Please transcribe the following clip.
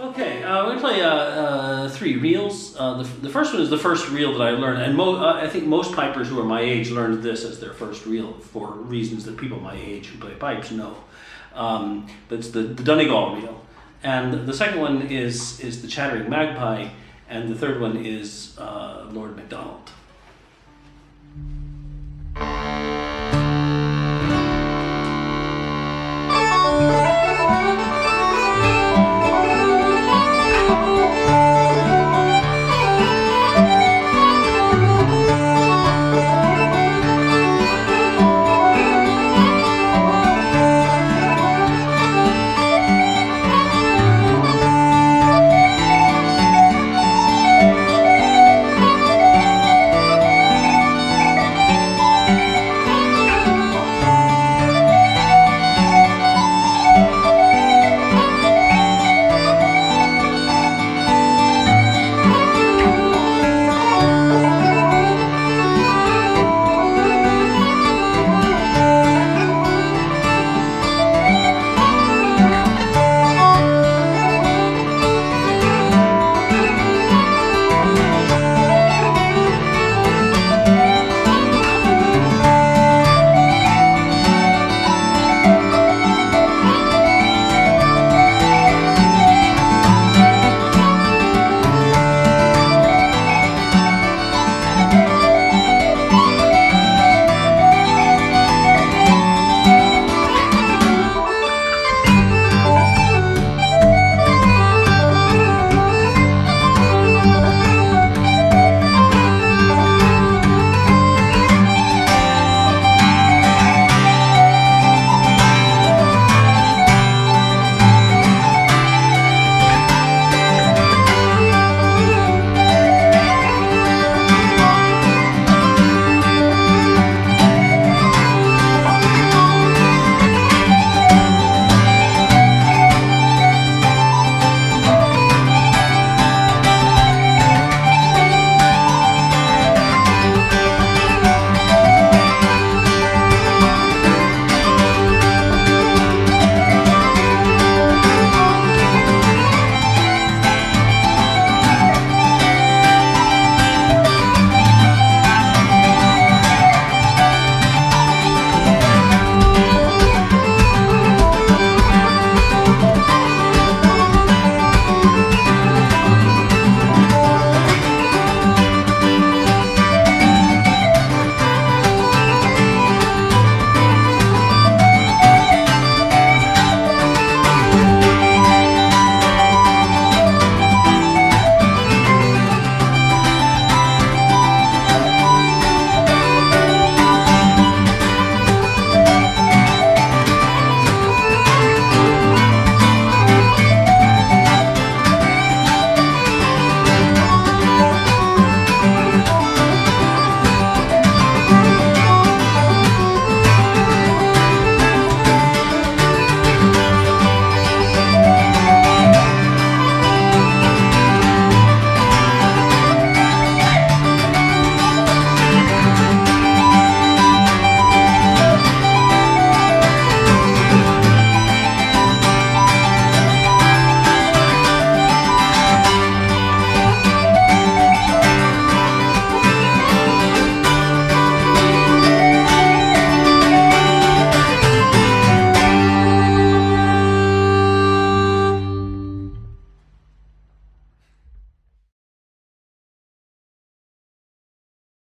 Okay, we're going to play three reels. The first one is the first reel that I learned, and I think most pipers who are my age learned this as their first reel for reasons that people my age who play pipes know. That's the Donegal reel. And the second one is the Chattering Magpie, and the third one is Lord MacDonald.